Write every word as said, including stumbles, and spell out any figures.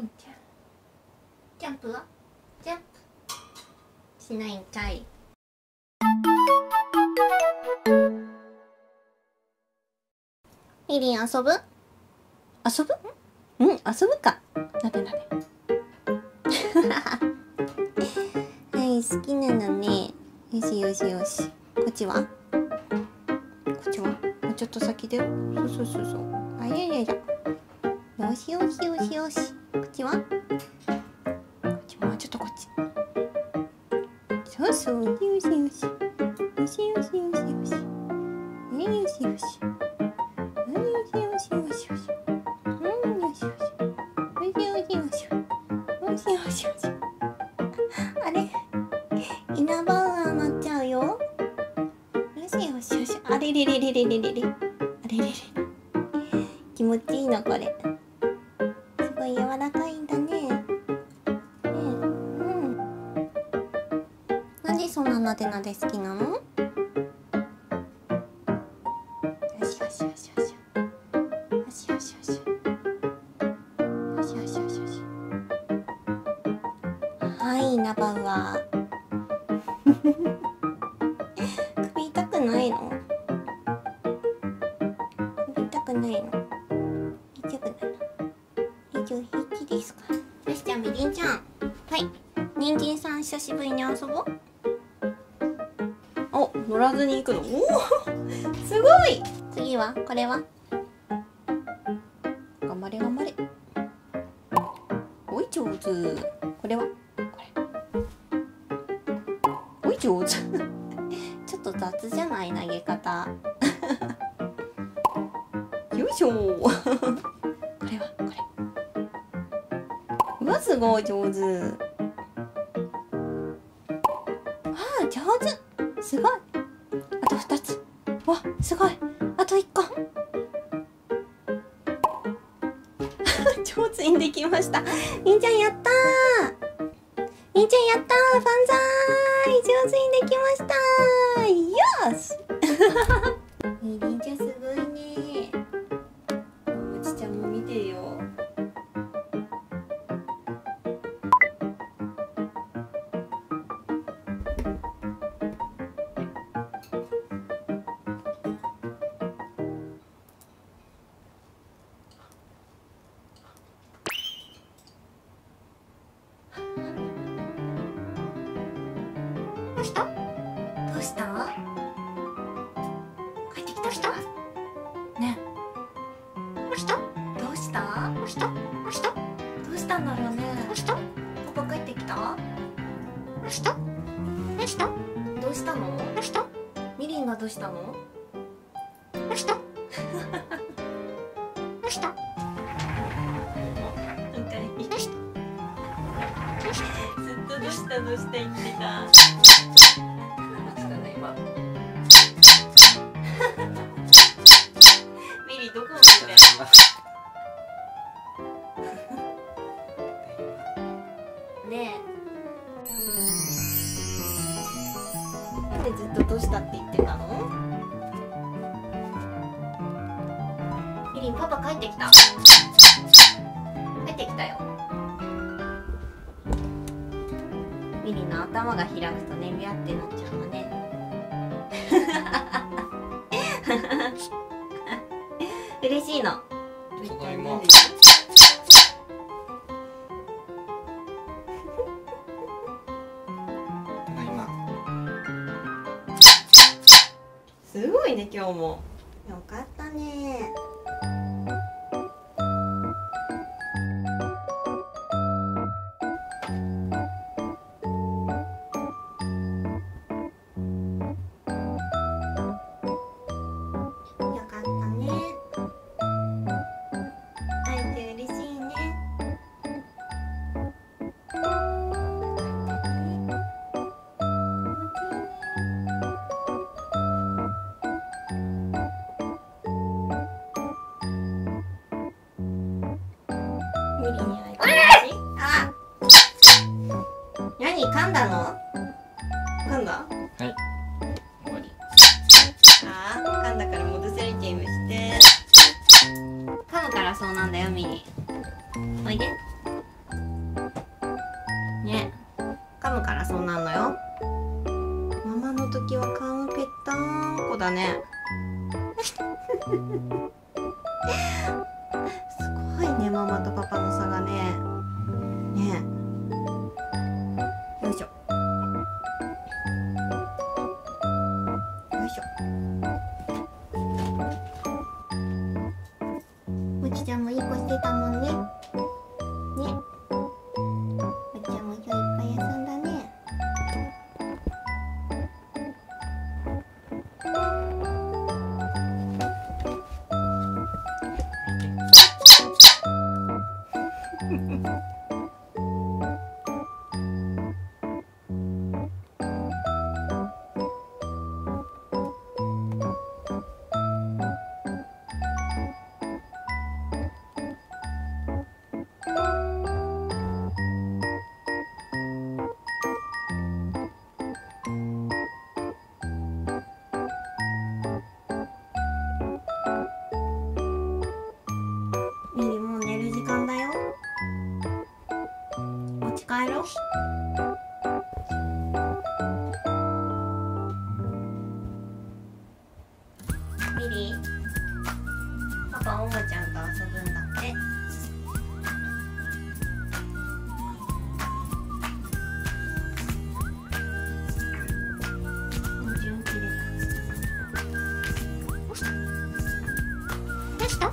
うんちゃんジャンプはジャンプしないんかい。リリン遊ぶ遊ぶうん遊ぶかなべなべはい好きなのね。よしよしよしこっちはこっちはもうちょっと先だよ。そうそうそうそうあいやいやいやよしよしよしよしこっちはこっちもうちょっとこっちそうそうよしよしよしよしよしよしよしよしよしレレレレレレレあれれれ気持ちいいのこれすごい柔らかいんだね。ねえうんなんでそんななでなで好きなの。よしよしよしよしよしよしよしよしよしよしよしはいナバウは首痛くないのないの大丈夫なの大丈夫平気ですか。よしじゃあみりんちゃんはい人参さん久しぶりに遊ぼう。お乗らずに行くのおすごい。次はこれは頑張れ頑張れおい上手これはこれおい上手ちょっと雑じゃない投げ方よいしょこれはこれうわすごい上手あー上手すごいあとふたつわすごいあといっこ上手にできました。みんちゃんやったーみんちゃんやったー万歳上手にできましたよしみりんちゃんすごいねーどうした？どうした？帰ってきた？ねえ。どうした？どうした？どうした？どうした？どうしたんだろうね。どうした？パパ帰ってきた？どうした？どうした？どうしたの？どうした？みりんがどうしたの？どうした？どうした？どうした？ずっとどうしたどうした言ってた。ミリどこ見てるのねえなんでずっとどうしたって言ってたの。ミリパパ帰ってきた帰ってきたよ。ミリの頭が開くとねビャってなっちゃうのね嬉しいの。ただいま。ただいま。すごいね今日も。よかったね。噛んだの？噛んだ？はい。終わり。ああ、噛んだから戻せるゲームして。噛むからそうなんだよミリ。おいで。だね。すごいね、ママとパパの差がね。ねえ、よいしょよいしょ。むちちゃんもいい子してたもんね。ね、むちちゃんも今日いっぱい遊んだね。帰ろう。ミリー、パパおもちゃんと遊ぶんだって。矛盾切れた。どうした？